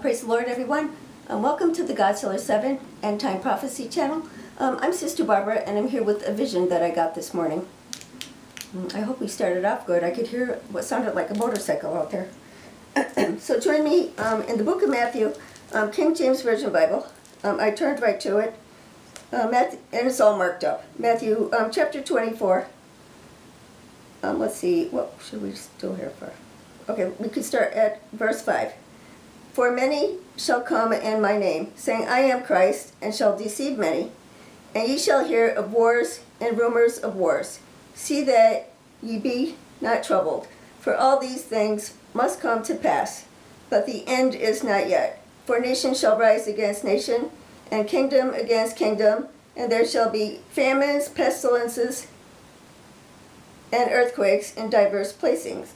Praise the Lord, everyone. Welcome to the Godshealer7 End Time Prophecy Channel. I'm Sister Barbara, and I'm here with a vision that I got this morning. I hope we started off good. I could hear what sounded like a motorcycle out there. So join me in the book of Matthew, King James Version Bible. I turned right to it, and it's all marked up. Matthew chapter 24. Let's see, what should we do here for? Okay, we could start at verse 5. For many shall come in my name, saying, I am Christ, and shall deceive many. And ye shall hear of wars and rumors of wars. See that ye be not troubled, for all these things must come to pass. But the end is not yet. For nation shall rise against nation, and kingdom against kingdom, and there shall be famines, pestilences, and earthquakes in diverse places.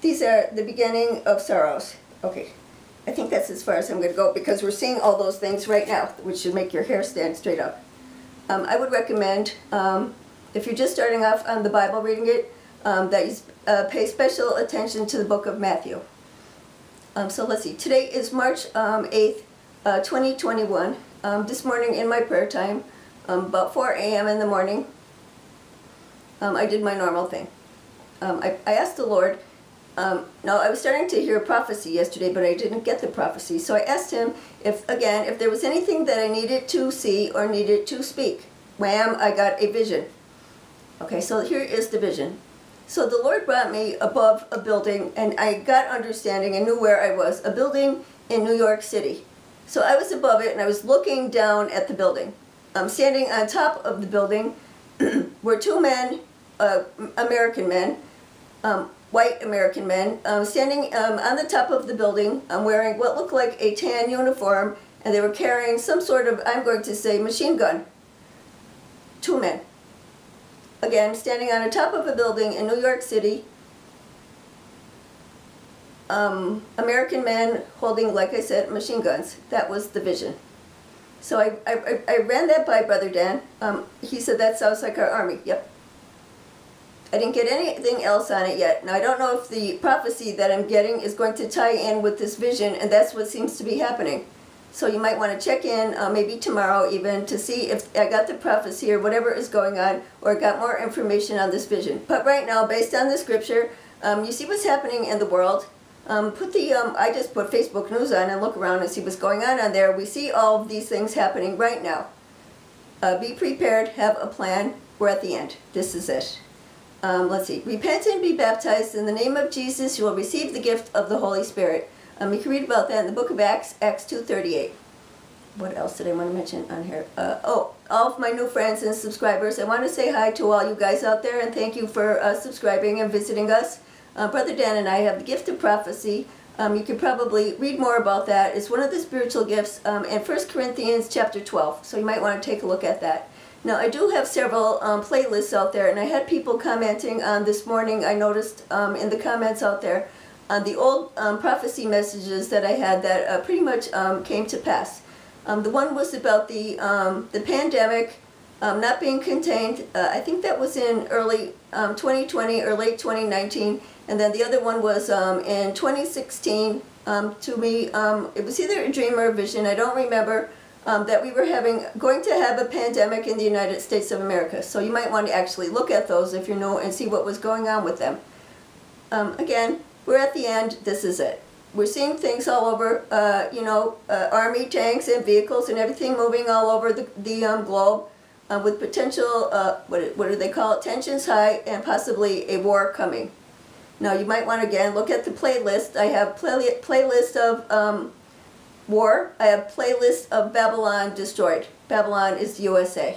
These are the beginning of sorrows. Okay, I think that's as far as I'm going to go, because we're seeing all those things right now, which should make your hair stand straight up. I would recommend, if you're just starting off on the Bible reading it, that you pay special attention to the book of Matthew. So let's see, today is March 8th, 2021. This morning in my prayer time, about 4 a.m. in the morning, I did my normal thing. I asked the Lord, now I was starting to hear a prophecy yesterday, but I didn't get the prophecy. So I asked him if there was anything that I needed to see or needed to speak. Wham, I got a vision. Okay, so here is the vision. So the Lord brought me above a building, and I got understanding and knew where I was, a building in New York City. So I was above it, and I was looking down at the building. I'm standing on top of the building were two men, American men, white American men, standing on the top of the building, wearing what looked like a tan uniform, and they were carrying some sort of, I'm going to say, machine gun. Two men. Again, standing on the top of a building in New York City, American men holding, like I said, machine guns. That was the vision. So I ran that by Brother Dan. He said, that sounds like our army. Yep. I didn't get anything else on it yet. Now, I don't know if the prophecy that I'm getting is going to tie in with this vision, and that's what seems to be happening. So you might want to check in, maybe tomorrow even, to see if I got the prophecy or whatever is going on, or got more information on this vision. But right now, based on the scripture, you see what's happening in the world. I just put Facebook News on and look around and see what's going on there. We see all of these things happening right now. Be prepared, have a plan. We're at the end. This is it. Let's see. Repent and be baptized in the name of Jesus. You will receive the gift of the Holy Spirit. You can read about that in the book of Acts, Acts 2:38. What else did I want to mention on here? All of my new friends and subscribers, I want to say hi to all you guys out there, and thank you for subscribing and visiting us. Brother Dan and I have the gift of prophecy. You can probably read more about that. It's one of the spiritual gifts in First Corinthians chapter 12, so you might want to take a look at that. Now, I do have several playlists out there, and I had people commenting on this morning. I noticed in the comments out there on the old prophecy messages that I had that pretty much came to pass. The one was about the pandemic not being contained. I think that was in early 2020 or late 2019. And then the other one was in 2016 to me. It was either a dream or a vision, I don't remember, that we were going to have a pandemic in the United States of America. So you might want to actually look at those if you know and see what was going on with them. Again, we're at the end. This is it. We're seeing things all over, army tanks and vehicles and everything moving all over the globe with potential, what do they call it, tensions high and possibly a war coming. Now, you might want to, again, look at the playlist. I have playlist of war. I have playlist of Babylon destroyed. Babylon is the USA.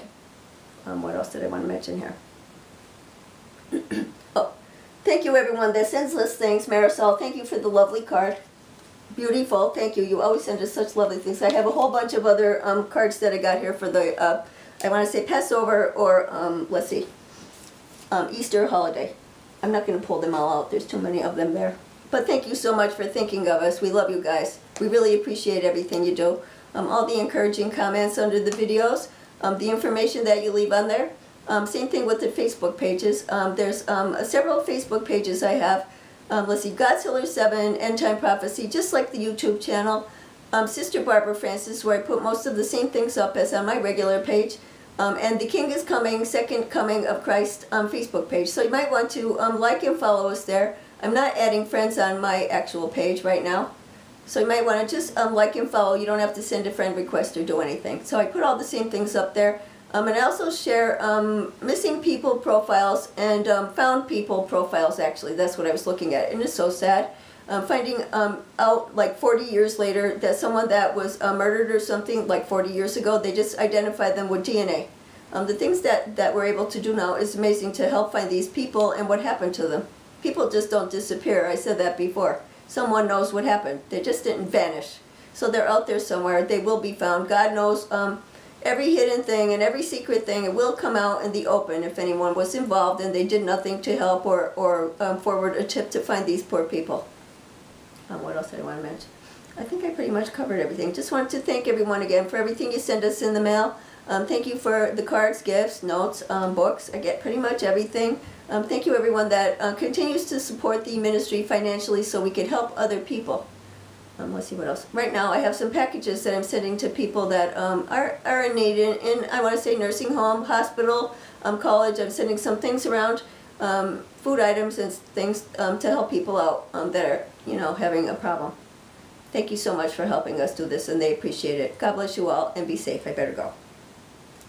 What else did I want to mention here? Oh, thank you, everyone that sends us things. Marisol, thank you for the lovely card. Beautiful. Thank you. You always send us such lovely things. I have a whole bunch of other cards that I got here for the, I want to say Passover or, let's see, Easter holiday. I'm not going to pull them all out. There's too many of them there. But thank you so much for thinking of us. We love you guys. We really appreciate everything you do. All the encouraging comments under the videos, the information that you leave on there. Same thing with the Facebook pages. There's several Facebook pages I have. Let's see, Godshealer7, End Time Prophecy, just like the YouTube channel. Sister Barbara Francis, where I put most of the same things up as on my regular page. And The King is Coming, Second Coming of Christ Facebook page. So you might want to like and follow us there. I'm not adding friends on my actual page right now. So you might want to just like and follow. You don't have to send a friend request or do anything. So I put all the same things up there. And I also share missing people profiles and found people profiles, actually. That's what I was looking at. And it's so sad. Finding out like 40 years later that someone that was murdered or something like 40 years ago, they just identified them with DNA. The things that we're able to do now is amazing to help find these people and what happened to them. People just don't disappear. I said that before. Someone knows what happened. They just didn't vanish. So they're out there somewhere. They will be found. God knows every hidden thing and every secret thing. It will come out in the open if anyone was involved and they did nothing to help or forward a tip to find these poor people. What else did I want to mention? I think I pretty much covered everything. Just wanted to thank everyone again for everything you send us in the mail. Thank you for the cards, gifts, notes, books. I get pretty much everything. Thank you everyone that continues to support the ministry financially so we can help other people. Let's see what else. Right now I have some packages that I'm sending to people that are in need in I want to say nursing home, hospital, college. I'm sending some things around, food items and things to help people out that are, you know, having a problem. Thank you so much for helping us do this and they appreciate it. God bless you all and be safe. I better go.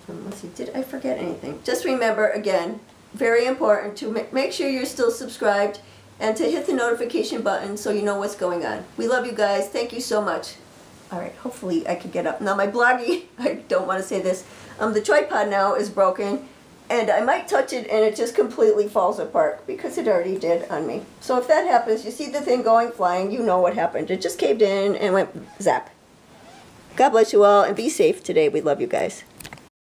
Let's see, did I forget anything? Just remember again, very important to make sure you're still subscribed and to hit the notification button so you know what's going on. We love you guys. Thank you so much. All right, hopefully I can get up. Now my bloggy, I don't want to say this, the tripod now is broken and I might touch it and it just completely falls apart because it already did on me. So if that happens, you see the thing going flying, you know what happened. It just caved in and went zap. God bless you all and be safe today. We love you guys.